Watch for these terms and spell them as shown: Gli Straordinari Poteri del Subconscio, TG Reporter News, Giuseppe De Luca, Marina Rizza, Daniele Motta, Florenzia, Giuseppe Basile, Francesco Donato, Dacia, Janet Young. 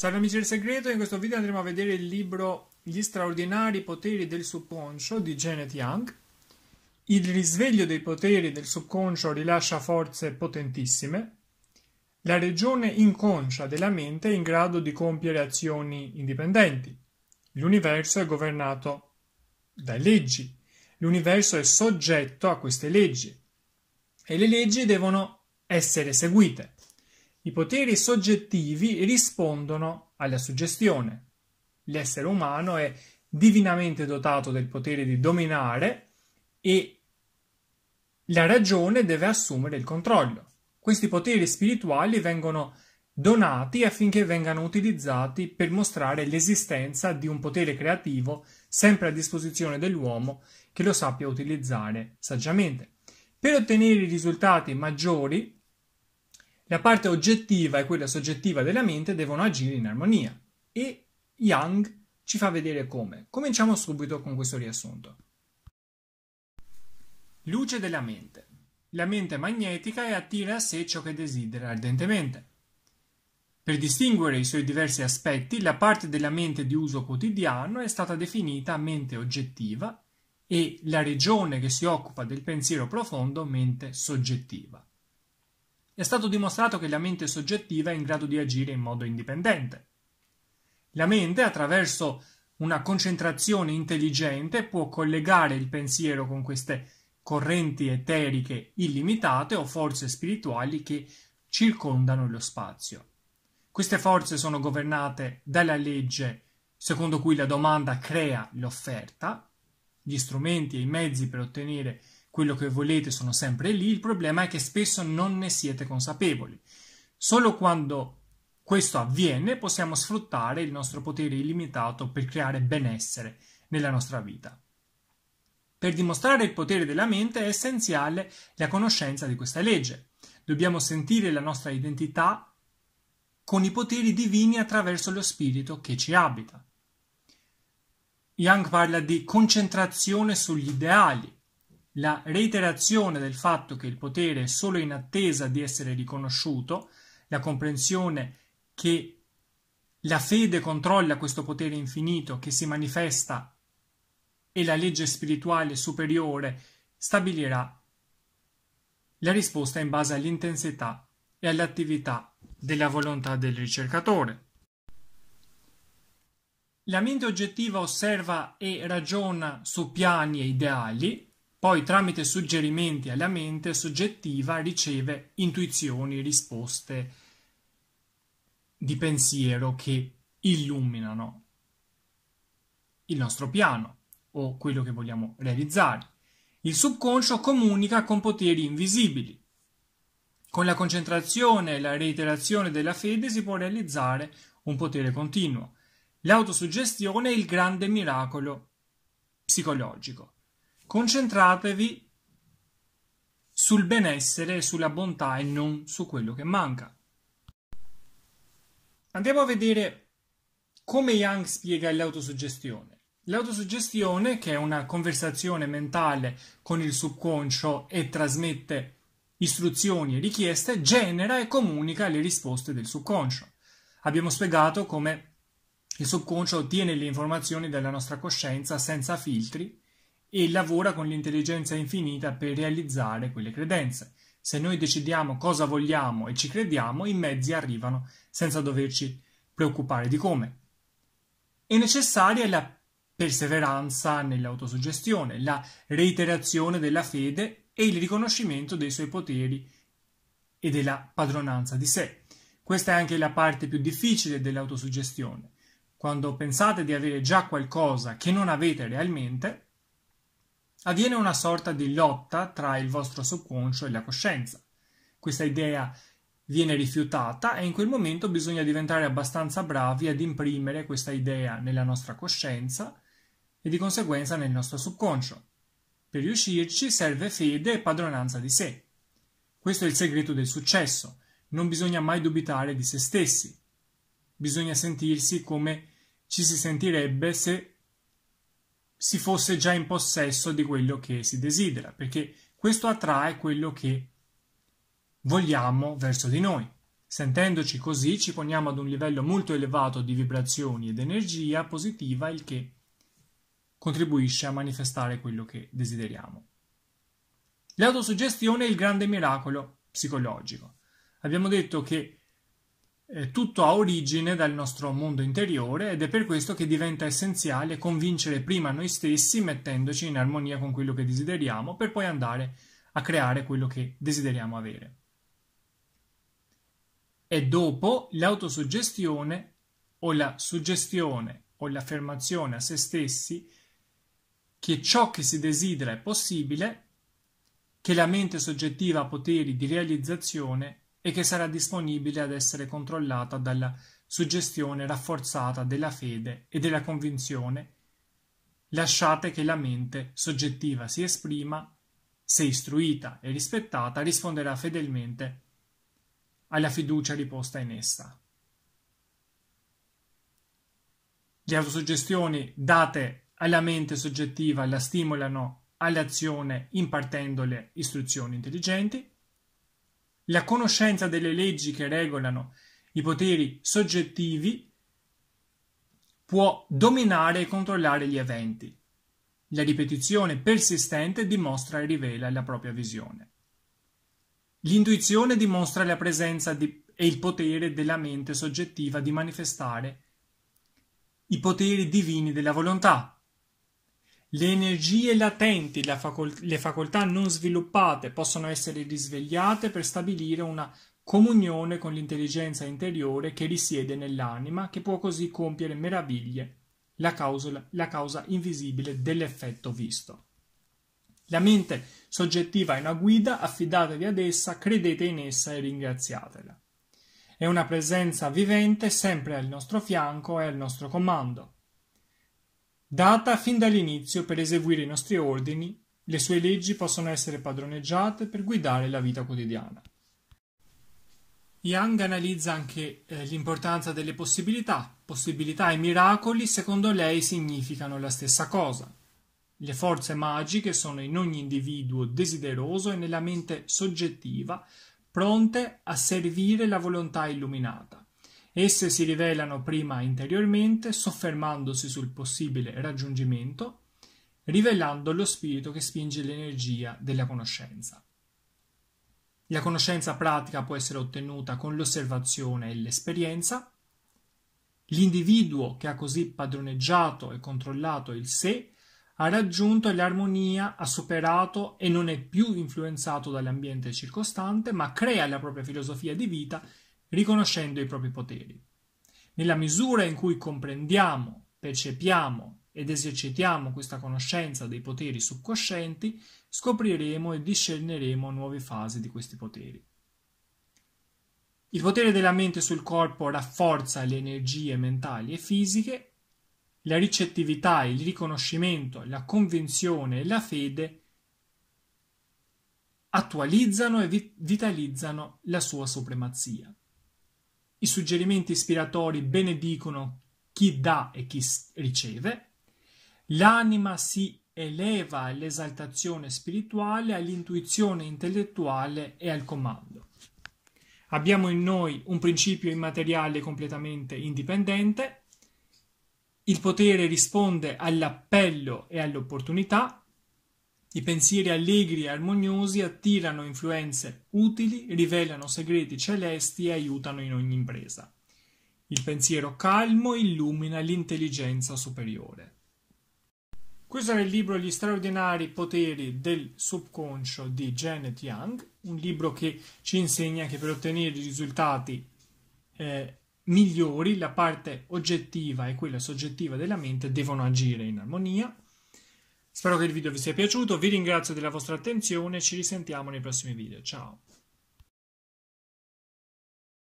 Salve amici del segreto, in questo video andremo a vedere il libro Gli straordinari poteri del subconscio di Janet Young. Il risveglio dei poteri del subconscio rilascia forze potentissime. La regione inconscia della mente è in grado di compiere azioni indipendenti. L'universo è governato da leggi. L'universo è soggetto a queste leggi e le leggi devono essere seguite. I poteri soggettivi rispondono alla suggestione. L'essere umano è divinamente dotato del potere di dominare e la ragione deve assumere il controllo. Questi poteri spirituali vengono donati affinché vengano utilizzati per mostrare l'esistenza di un potere creativo sempre a disposizione dell'uomo che lo sappia utilizzare saggiamente. Per ottenere risultati maggiori, la parte oggettiva e quella soggettiva della mente devono agire in armonia e Young ci fa vedere come. Cominciamo subito con questo riassunto. Luce della mente. La mente è magnetica e attira a sé ciò che desidera ardentemente. Per distinguere i suoi diversi aspetti, la parte della mente di uso quotidiano è stata definita mente oggettiva e la regione che si occupa del pensiero profondo mente soggettiva. È stato dimostrato che la mente soggettiva è in grado di agire in modo indipendente. La mente, attraverso una concentrazione intelligente, può collegare il pensiero con queste correnti eteriche illimitate o forze spirituali che circondano lo spazio. Queste forze sono governate dalla legge secondo cui la domanda crea l'offerta, gli strumenti e i mezzi per ottenere quello che volete sono sempre lì, il problema è che spesso non ne siete consapevoli. Solo quando questo avviene possiamo sfruttare il nostro potere illimitato per creare benessere nella nostra vita. Per dimostrare il potere della mente è essenziale la conoscenza di questa legge. Dobbiamo sentire la nostra identità con i poteri divini attraverso lo spirito che ci abita. Young parla di concentrazione sugli ideali. La reiterazione del fatto che il potere è solo in attesa di essere riconosciuto, la comprensione che la fede controlla questo potere infinito che si manifesta e la legge spirituale superiore stabilirà la risposta in base all'intensità e all'attività della volontà del ricercatore. La mente oggettiva osserva e ragiona su piani e ideali. Poi, tramite suggerimenti alla mente soggettiva, riceve intuizioni, risposte di pensiero che illuminano il nostro piano o quello che vogliamo realizzare. Il subconscio comunica con poteri invisibili. Con la concentrazione e la reiterazione della fede si può realizzare un potere continuo. L'autosuggestione è il grande miracolo psicologico. Concentratevi sul benessere, sulla bontà e non su quello che manca. Andiamo a vedere come Young spiega l'autosuggestione. L'autosuggestione, che è una conversazione mentale con il subconscio e trasmette istruzioni e richieste, genera e comunica le risposte del subconscio. Abbiamo spiegato come il subconscio ottiene le informazioni dalla nostra coscienza senza filtri e lavora con l'intelligenza infinita per realizzare quelle credenze. Se noi decidiamo cosa vogliamo e ci crediamo, i mezzi arrivano senza doverci preoccupare di come. È necessaria la perseveranza nell'autosuggestione, la reiterazione della fede e il riconoscimento dei suoi poteri e della padronanza di sé. Questa è anche la parte più difficile dell'autosuggestione. Quando pensate di avere già qualcosa che non avete realmente, avviene una sorta di lotta tra il vostro subconscio e la coscienza. Questa idea viene rifiutata e in quel momento bisogna diventare abbastanza bravi ad imprimere questa idea nella nostra coscienza e di conseguenza nel nostro subconscio. Per riuscirci serve fede e padronanza di sé. Questo è il segreto del successo. Non bisogna mai dubitare di se stessi. Bisogna sentirsi come ci si sentirebbe se si fosse già in possesso di quello che si desidera, perché questo attrae quello che vogliamo verso di noi. Sentendoci così ci poniamo ad un livello molto elevato di vibrazioni ed energia positiva, il che contribuisce a manifestare quello che desideriamo. L'autosuggestione è il grande miracolo psicologico. Abbiamo detto che tutto ha origine dal nostro mondo interiore ed è per questo che diventa essenziale convincere prima noi stessi mettendoci in armonia con quello che desideriamo per poi andare a creare quello che desideriamo avere. E dopo l'autosuggestione o la suggestione o l'affermazione a se stessi che ciò che si desidera è possibile, che la mente soggettiva ha poteri di realizzazione e che sarà disponibile ad essere controllata dalla suggestione rafforzata della fede e della convinzione. Lasciate che la mente soggettiva si esprima, se istruita e rispettata, risponderà fedelmente alla fiducia riposta in essa. Le autosuggestioni date alla mente soggettiva la stimolano all'azione impartendole istruzioni intelligenti. La conoscenza delle leggi che regolano i poteri soggettivi può dominare e controllare gli eventi. La ripetizione persistente dimostra e rivela la propria visione. L'intuizione dimostra la presenza e il potere della mente soggettiva di manifestare i poteri divini della volontà. Le energie latenti, le facoltà non sviluppate possono essere risvegliate per stabilire una comunione con l'intelligenza interiore che risiede nell'anima, che può così compiere meraviglie, la causa invisibile dell'effetto visto. La mente soggettiva è una guida, affidatevi ad essa, credete in essa e ringraziatela. È una presenza vivente sempre al nostro fianco e al nostro comando, data fin dall'inizio per eseguire i nostri ordini. Le sue leggi possono essere padroneggiate per guidare la vita quotidiana. Young analizza anche l'importanza delle possibilità. Possibilità e miracoli, secondo lei, significano la stessa cosa. Le forze magiche sono in ogni individuo desideroso e nella mente soggettiva, pronte a servire la volontà illuminata. Esse si rivelano prima interiormente, soffermandosi sul possibile raggiungimento, rivelando lo spirito che spinge l'energia della conoscenza. La conoscenza pratica può essere ottenuta con l'osservazione e l'esperienza. L'individuo che ha così padroneggiato e controllato il sé ha raggiunto l'armonia, ha superato e non è più influenzato dall'ambiente circostante, ma crea la propria filosofia di vita riconoscendo i propri poteri. Nella misura in cui comprendiamo, percepiamo ed esercitiamo questa conoscenza dei poteri subconscienti, scopriremo e discerneremo nuove fasi di questi poteri. Il potere della mente sul corpo rafforza le energie mentali e fisiche. La ricettività, il riconoscimento, la convinzione e la fede attualizzano e vitalizzano la sua supremazia. I suggerimenti ispiratori benedicono chi dà e chi riceve. L'anima si eleva all'esaltazione spirituale, all'intuizione intellettuale e al comando. Abbiamo in noi un principio immateriale completamente indipendente. Il potere risponde all'appello e all'opportunità. I pensieri allegri e armoniosi attirano influenze utili, rivelano segreti celesti e aiutano in ogni impresa. Il pensiero calmo illumina l'intelligenza superiore. Questo era il libro Gli straordinari poteri del subconscio di Janet Young, un libro che ci insegna che per ottenere risultati migliori la parte oggettiva e quella soggettiva della mente devono agire in armonia. Spero che il video vi sia piaciuto, vi ringrazio della vostra attenzione e ci risentiamo nei prossimi video. Ciao!